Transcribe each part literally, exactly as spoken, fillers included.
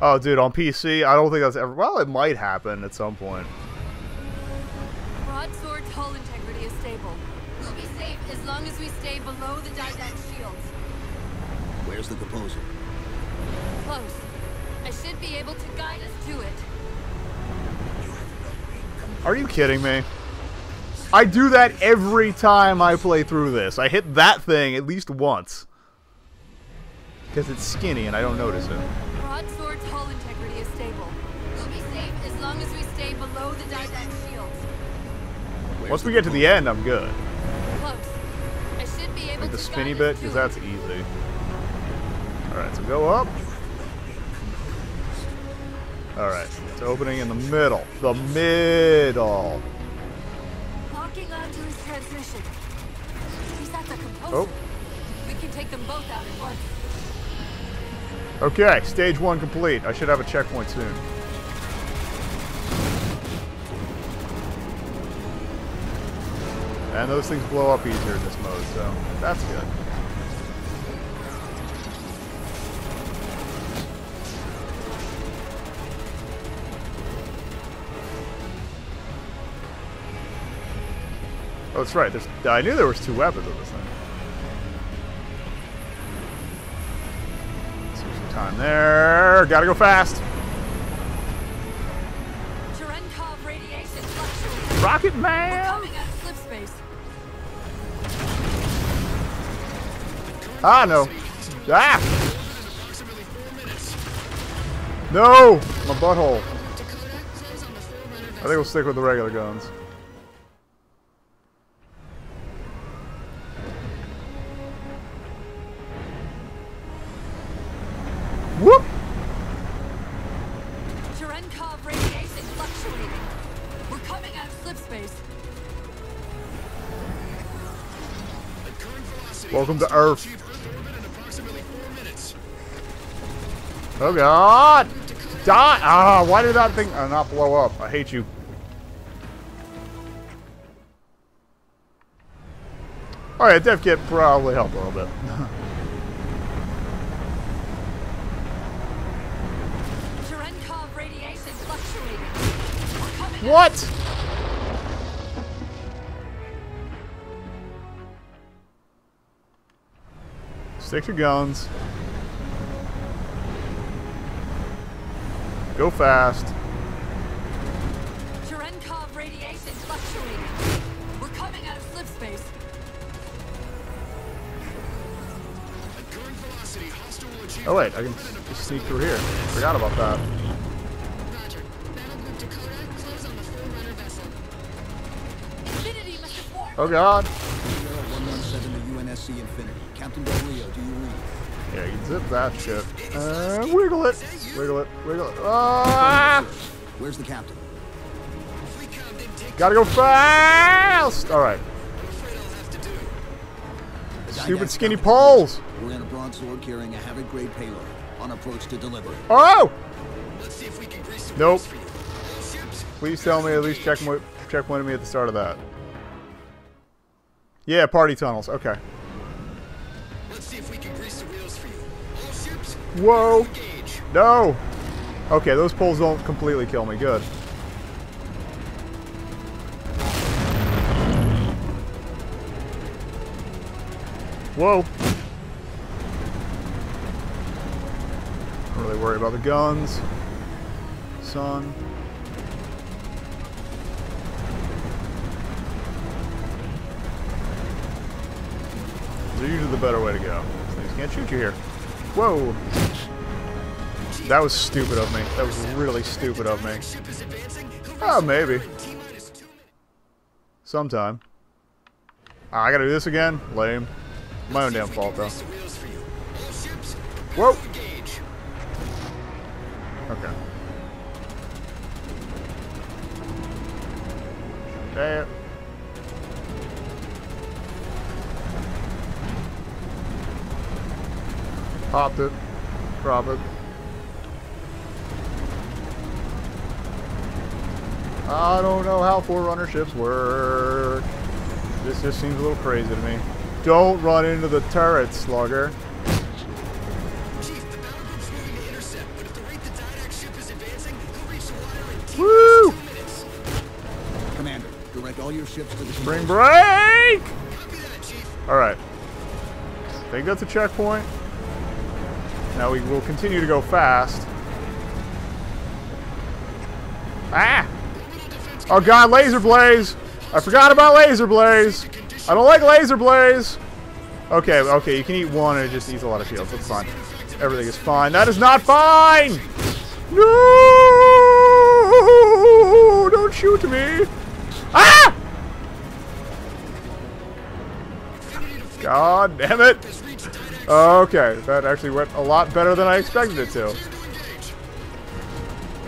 Oh, dude, on P C, I don't think that's ever... Well, it might happen at some point. Broadsword's hull integrity is stable. We'll be safe as long as we stay below the Didact shields. Where's the composer? Close. I should be able to guide us to it. Are you kidding me? I do that every time I play through this. I hit that thing at least once. Because it's skinny and I don't notice it. Broadsword's hull integrity is stable. We'll be safe as long as we stay below the Didact shields. Once we get to the end, I'm good. Close. I should be able like the spinny bit, because that's easy. Alright, so go up. Alright, it's opening in the middle. The middle. Locking onto his transmission. He's at the composer. Oh. We can take them both out at once. Okay, stage one complete. I should have a checkpoint soon. And those things blow up easier in this mode, so that's good. Oh, that's right. There's, I knew there was two weapons on this thing. Time there. Gotta go fast. Cherenkov radiation fluctuates. Rocket Man. We're coming out of Slipspace. Ah no. Ah. No, my butthole. I think we'll stick with the regular guns. Whoop! Cherenkov radiation fluctuating. We're coming out of slipspace. Welcome to Earth. Oh God! Die! Ah, why did that thing uh, not blow up? I hate you. All right, dev kit probably helped a little bit. What? Stick to guns. Go fast. Cherenkov radiation fluctuating. We're coming out of slipspace. At current velocity, hostile achievement. Oh wait, I can just sneak through here. Forgot about that. Oh God! Yeah, you can zip that shit. Uh, wiggle it, wiggle it, wiggle it. Ah! Where's the captain? Gotta go fast! All right. Stupid skinny poles. We're in a broadsword carrying a HAVOC grade payload on approach to delivery. Oh! Nope. Please tell me at least checkpoint checkpointed me at the start of that. Yeah, party tunnels. Okay. Let's see if we can grease the wheels for you. All ships. Whoa. No. Okay, those poles don't completely kill me. Good. Whoa. Don't really worry about the guns. Son. They're usually the better way to go. These things can't shoot you here. Whoa! That was stupid of me. That was really stupid of me. Oh, maybe. Sometime. Ah, I gotta do this again? Lame. My own damn fault, though. Whoa! Okay. Damn. Popped it. Drop it. I don't know how Forerunner ships work. This just seems a little crazy to me. Don't run into the turret, slugger. Chief, the battle group's moving to intercept, but at the rate the all your ships to the spring break. All right, they got the checkpoint. Now we will continue to go fast. Ah! Oh god, laser blaze! I forgot about laser blaze. I don't like laser blaze. Okay, okay, you can eat one and it just eats a lot of shields. That's fine. Everything is fine. That is not fine! No! Don't shoot me! Ah! God damn it! Okay, that actually went a lot better than I expected it to.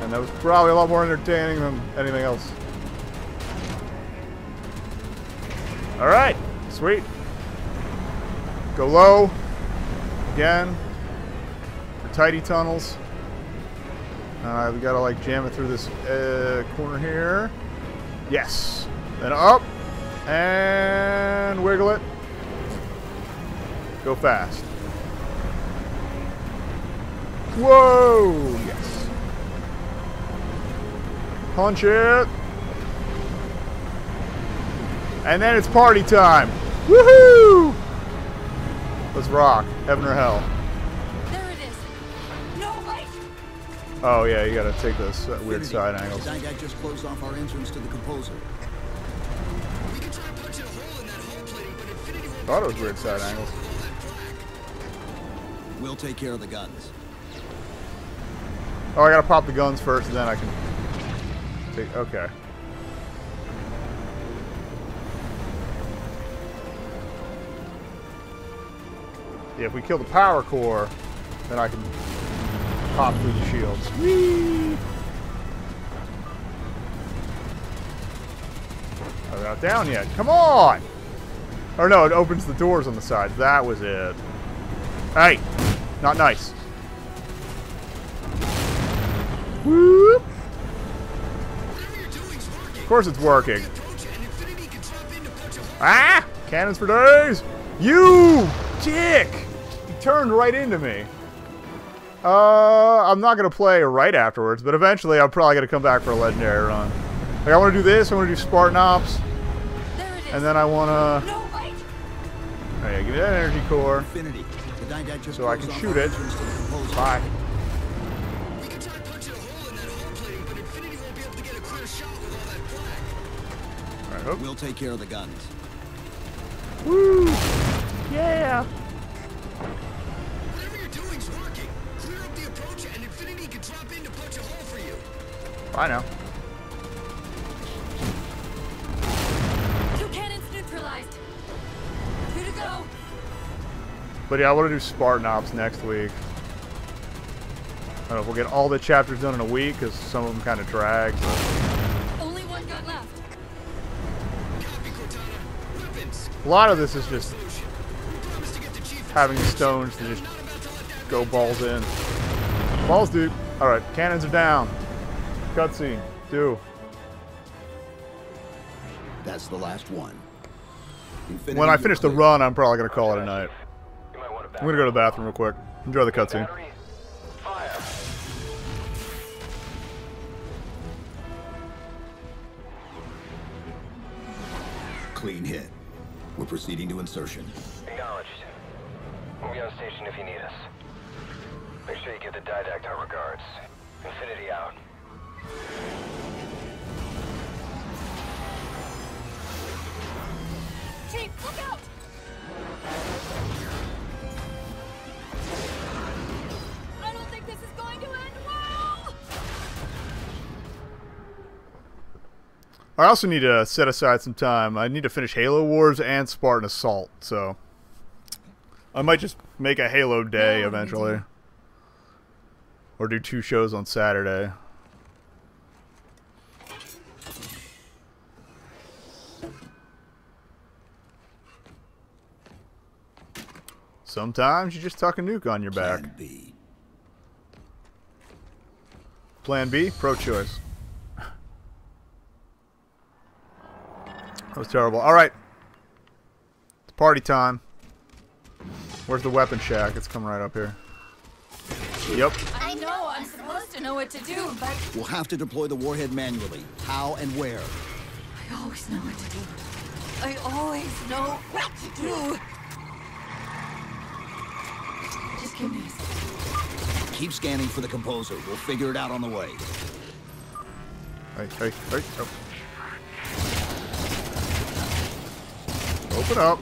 And that was probably a lot more entertaining than anything else. Alright, sweet. Go low. Again. For tidy tunnels. Uh, we gotta like jam it through this uh, corner here. Yes. Then up. And wiggle it. Go fast. Whoa! Yes. Punch it. And then it's party time. Woohoo! Let's rock. Heaven or hell. There it is. No way. Oh yeah, you gotta take those uh, weird side angles. Didact just closed off our entrance to the composer. We can try punching a hole in that hull plating, but infinity won't. Thought it was weird side angles. We'll take care of the guns. Oh, I gotta pop the guns first, and then I can take. Okay. Yeah, if we kill the power core, then I can pop through the shields. Whee! I'm not down yet. Come on! Or no, it opens the doors on the side. That was it. Hey! Not nice. Whoop. Of course it's working. Ah! Cannons for days! You dick! He turned right into me. Uh, I'm not gonna play right afterwards, but eventually I'm probably gonna come back for a legendary run. Like, I wanna do this, I wanna do Spartan Ops, and then I wanna... Oh yeah, give me that energy core. So I can shoot it. Bye. Alright, we'll take care of the guns. Woo! Yeah! Whatever you're doing's working. Clear up the approach and infinity can drop in to punch a hole for you. I know. Two cannons neutralized. Two to go. But yeah, I want to do Spartan Ops next week. I don't know if we'll get all the chapters done in a week, because some of them kind of drag. But... Only one gun left. Copy, Cortana. Weapons. A lot of this is just having stones to just go balls in. Balls, dude. Alright, cannons are down. Cutscene. Do. That's the last one. Infinity when I finish the run, I'm probably going to call it a night. I'm going to go to the bathroom real quick. Enjoy the cutscene. Clean hit. We're proceeding to insertion. Acknowledged. We'll be on station if you need us. Make sure you give the Didact our regards. Infinity out. Chief, look out! I don't think this is going to end well! I also need to set aside some time. I need to finish Halo Wars and Spartan Assault, so... I might just make a Halo day no, eventually. Or do two shows on Saturday. Sometimes you just tuck a nuke on your back. Plan B. Plan B, pro-choice. That was terrible. Alright. It's party time. Where's the weapon shack? It's coming right up here. Yep. I know I'm supposed to know what to do, but... We'll have to deploy the warhead manually. How and where? I always know what to do. I always know what to do. Just give me a second. Keep scanning for the composer. We'll figure it out on the way. Hey, hey, hey. Oh. Open up.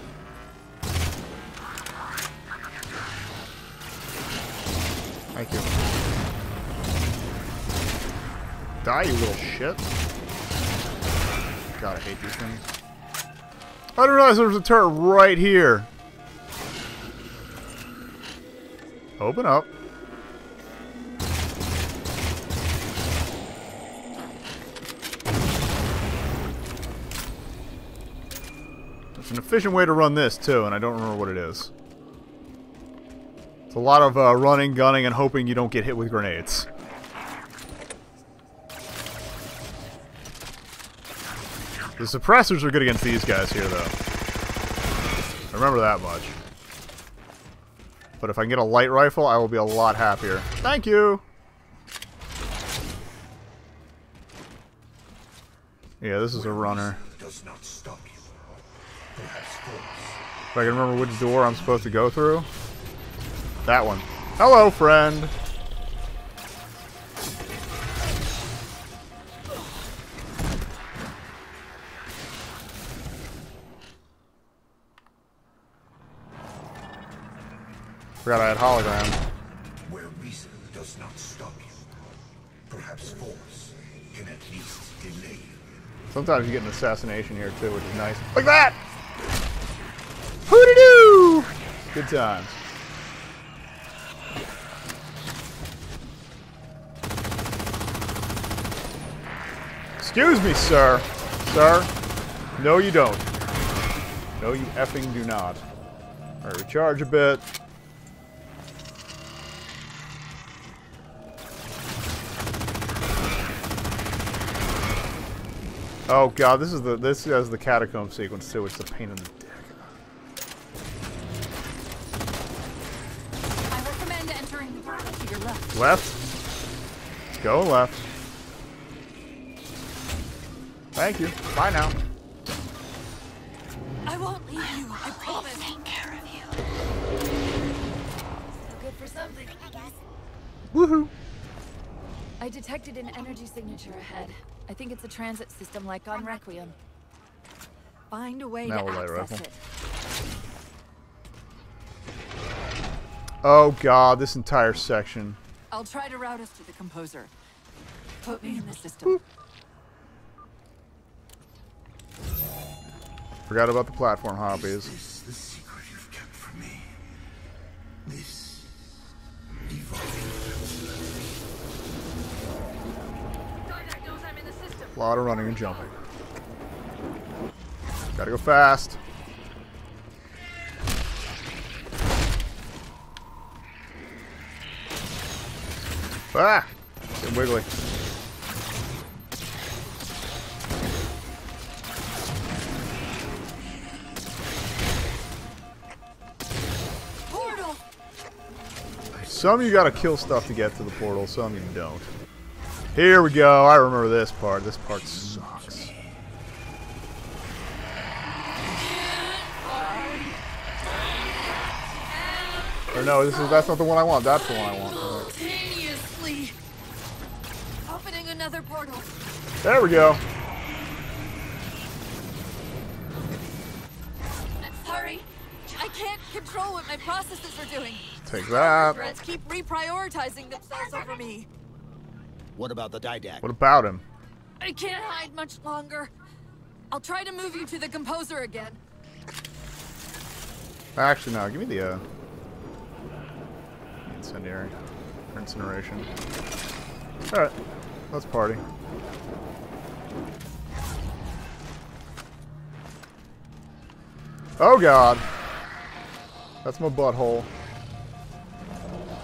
Thank you. Die, you little shit. God, I hate these things. I didn't realize there was a turret right here. Open up. There's an efficient way to run this, too, and I don't remember what it is. It's a lot of uh, running, gunning, and hoping you don't get hit with grenades. The suppressors are good against these guys here, though. I remember that much. But if I can get a light rifle, I will be a lot happier. Thank you! Yeah, this is a runner. If I can remember which door I'm supposed to go through. That one. Hello, friend! Forgot I had hologram. Where reason does not stop you, perhaps force can at least delay you. Sometimes you get an assassination here too, which is nice. Like that! Hoo-dee-doo! Good times. Excuse me, sir. Sir. No, you don't. No, you effing do not. Alright, recharge a bit. Oh god, this is the this has the catacomb sequence too, which is a pain in the dick. I recommend entering to your left. Left. Go left. Thank you. Bye now. I won't leave you. I promise. I'll take care of you. Good for something, I guess. Woohoo! I detected an energy signature ahead. I think it's a transit system like on Requiem. Find a way now to access it. Oh god, this entire section. I'll try to route us to the composer. Put me in the system. Forgot about the platform hobbies. Is this the secret you've kept from me? This evolving. A lot of running and jumping. Gotta go fast. Ah! Get wiggly. Portal. Some you gotta kill stuff to get to the portal, some you don't. Here we go. I remember this part. This part sucks. Or no, this is that's not the one I want. That's the one I want. Simultaneously opening another portal. There we go. I'm sorry. I can't control what my processes are doing. Take that. Threats keep reprioritizing themselves over me. What about the Didact? What about him? I can't hide much longer. I'll try to move you to the composer again. Actually, no. Give me the uh, incendiary or incineration. All right, let's party. Oh god, that's my butthole.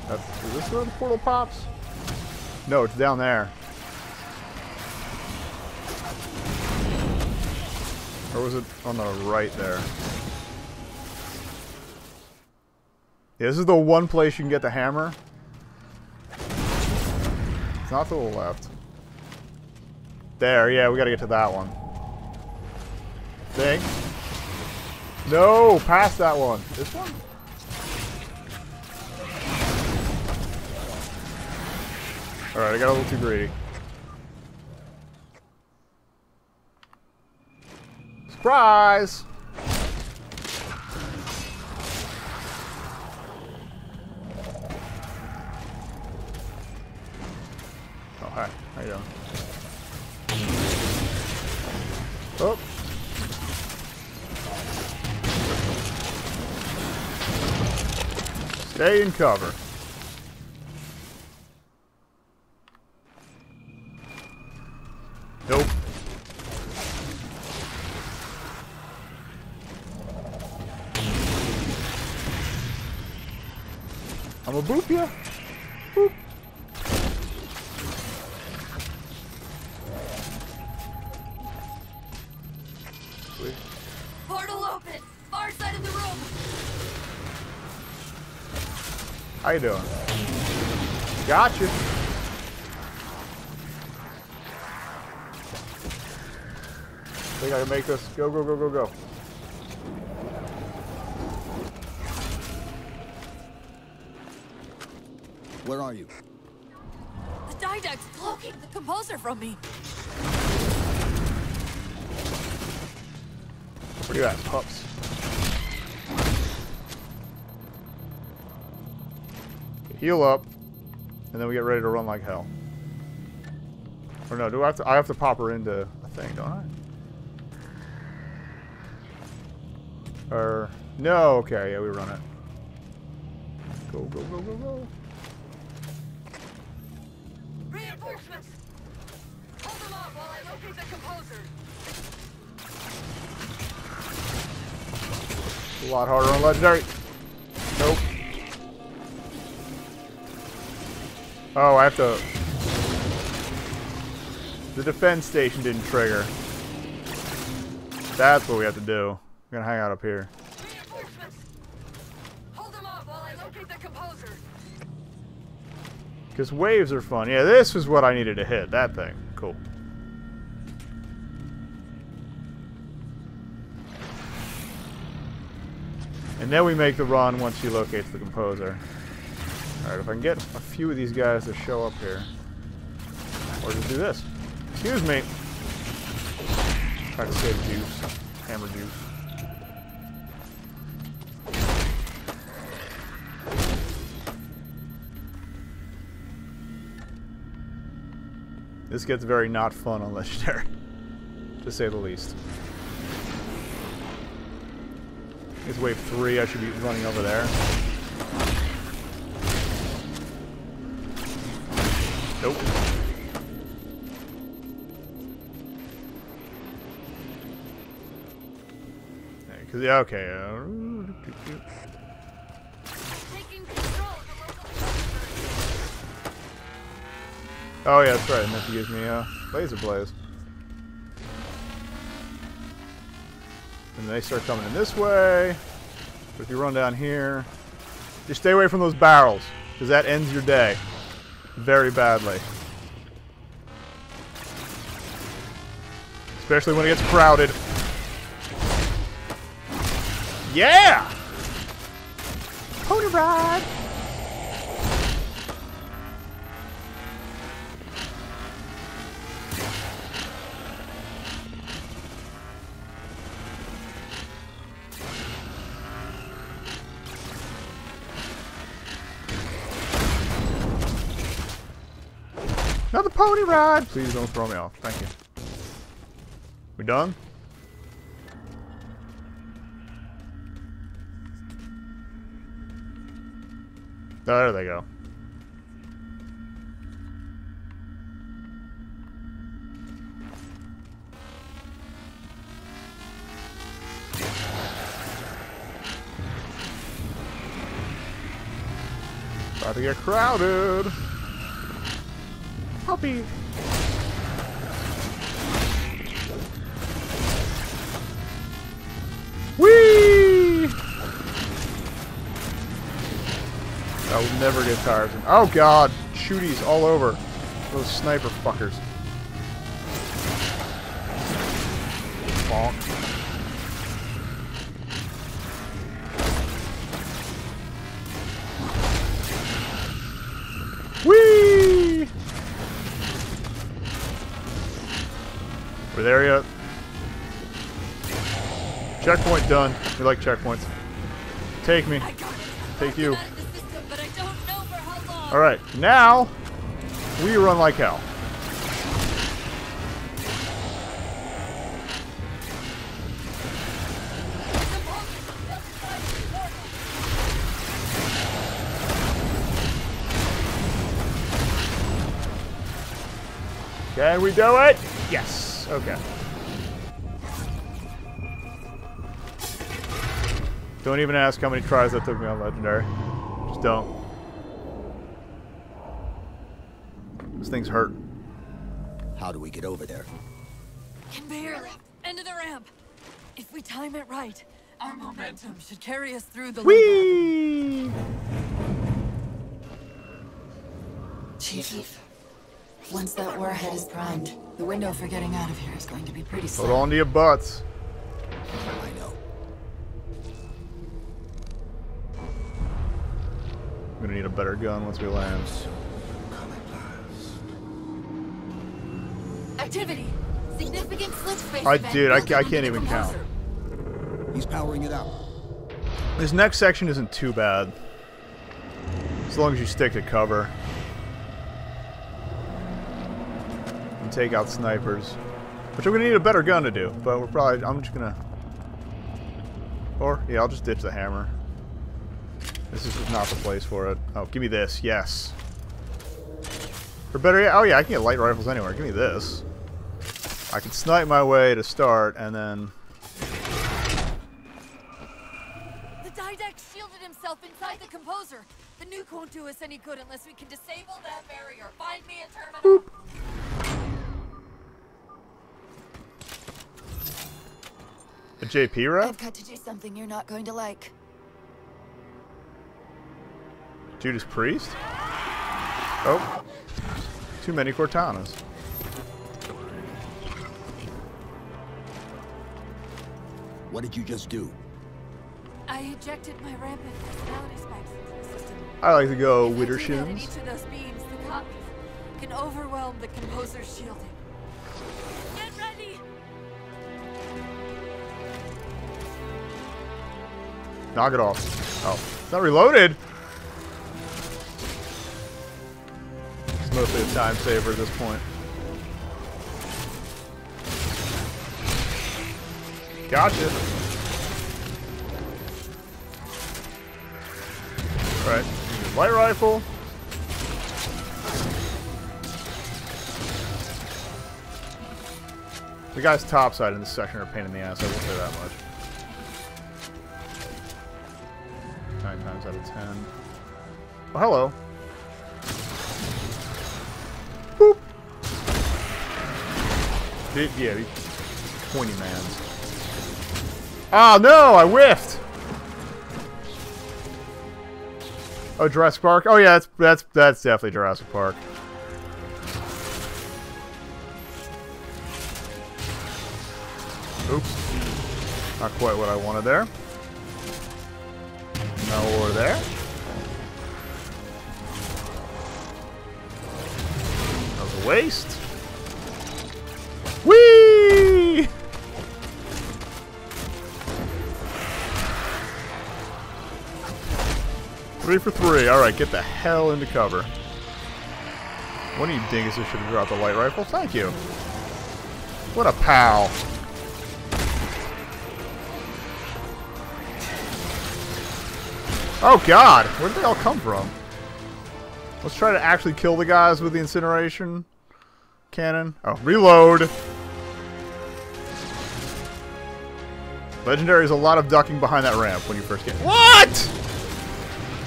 That's, is this where the portal pops? No, it's down there. Or was it on the right there? Yeah, this is the one place you can get the hammer. It's not to the left. There, yeah, we gotta get to that one. thing. No, past that one. This one? Alright, I got a little too greedy. Surprise! Oh, hi. How you doing? Oh. Stay in cover. Nope. I'm a boop ya. Boop. Sweet. Portal open. Far side of the room. How you doing? Gotcha. I think I can make this. Go, go, go, go, go. Where are you? The Didact's blocking the composer from me. Where are you at, pups? Heal up, and then we get ready to run like hell. Or no, do I have to? I have to pop her into a thing, don't I? Or, no, okay, yeah, we run it. Go, go, go, go, go. Reinforcements! Hold them up while I locate the composer! A lot harder on legendary. Nope. Oh, I have to... The defense station didn't trigger. That's what we have to do. I'm gonna hang out up here. Reinforcements! Hold them off while I locate the composer. Because waves are fun. Yeah, this is what I needed to hit. That thing. Cool. And then we make the run once she locates the composer. Alright, if I can get a few of these guys to show up here. Or just do this. Excuse me. Try to save juice. Hammer juice. This gets very not fun on legendary, to say the least. It's wave three, I should be running over there. Nope. Because, yeah, okay. Uh, Oh yeah, that's right, and then she gives me a uh, laser blaze. And they start coming in this way. But if you run down here, just stay away from those barrels, because that ends your day very badly. Especially when it gets crowded. Yeah! Pony ride! Another pony ride! Please don't throw me off. Thank you. We done? There they go. About to get crowded. Puppy. Whee! I will never get tired of them. Oh god, shooties all over. Those sniper fuckers. Bonk. We're there yet? Checkpoint done. We like checkpoints. Take me. Take you. Alright, now we run like hell. Can we do it? Yes. Okay. Don't even ask how many tries that took me on Legendary. Just don't. This thing's hurt. How do we get over there? Can barely. End of the ramp. If we time it right, our momentum should carry us through the Whee! Chief. Once that warhead is primed, the window for getting out of here is going to be pretty slim. Hold on to your butts. I know. I'm gonna need a better gun once we land. Activity. Significant slipspace. I dude, I, I can't even count. He's powering it up. This next section isn't too bad, as long as you stick to cover. Take out snipers, which we're gonna need a better gun to do, but we're probably I'm just gonna or yeah I'll just ditch the hammer. This is just not the place for it. Oh, give me this. Yes, or better yet, oh yeah, I can get light rifles anywhere. Give me this. I can snipe my way to start, and then the Didact shielded himself inside the composer. The nuke won't do us any good unless we can disable that barrier. Find me a terminal. Boop. A J P rep? I've got to do something you're not going to like. Judas Priest? Oh. Too many Cortanas. What did you just do? I ejected my rampant personality spikes into the system. I like to go Wittershins. Each of those beams, the copies, can overwhelm the composer's shielding. Get ready! Knock it off. Oh, it's not reloaded. It's mostly a time saver at this point. Gotcha. Alright. Light rifle. The guys topside in this section are a pain in the ass, I won't say that much. nine times out of ten. Oh, hello. Boop. Dude, yeah, he pointy man. Oh, no, I whiffed. Oh, Jurassic Park. Oh, yeah, that's that's that's definitely Jurassic Park. Oops. Not quite what I wanted there. Now over there. That was a waste. Whee! Three for three. Alright, get the hell into cover. One of you dinguses should have dropped the light rifle. Thank you. What a pal. Oh god, where did they all come from? Let's try to actually kill the guys with the incineration cannon. Oh, reload! Legendary is a lot of ducking behind that ramp when you first get. What?!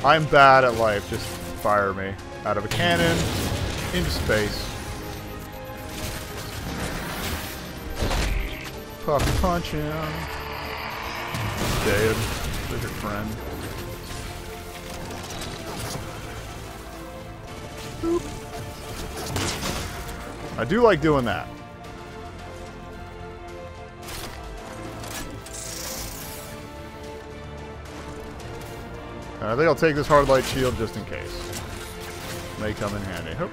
I'm bad at life, just fire me. Out of a cannon, into space. Puff punch him. Dead. There's your friend. I do like doing that. And I think I'll take this hard light shield just in case. May come in handy. Oh.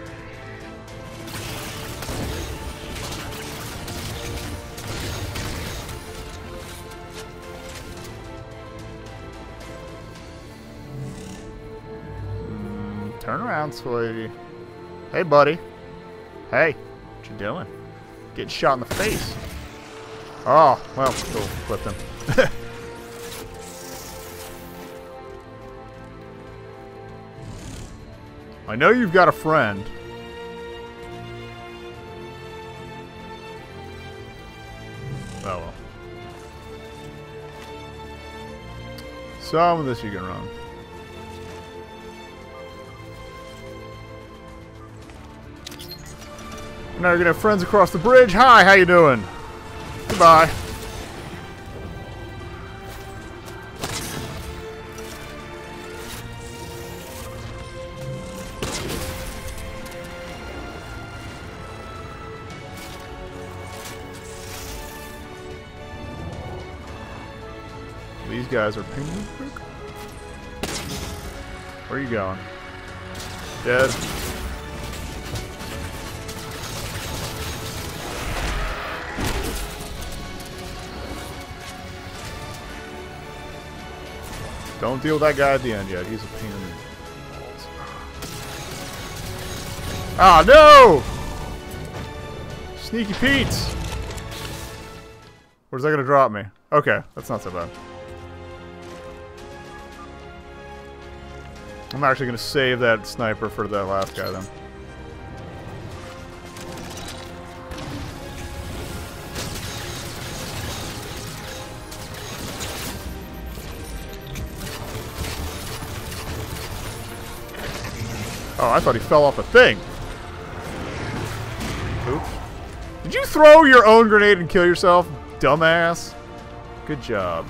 around, sweetie. Hey, buddy. Hey, what you doing? Getting shot in the face. Oh, well, cool. Flip him. I know you've got a friend. Oh well. Some of this you can run. Now you're gonna have friends across the bridge. Hi, how you doing? Goodbye. Guys are pinging me. Where are you going? Dead. Don't deal with that guy at the end yet. He's a pain in the balls. Ah, no! Sneaky Pete! Where's that gonna drop me? Okay, that's not so bad. I'm actually going to save that sniper for that last guy, then. Oh, I thought he fell off a thing. Oops. Did you throw your own grenade and kill yourself, dumbass? Good job.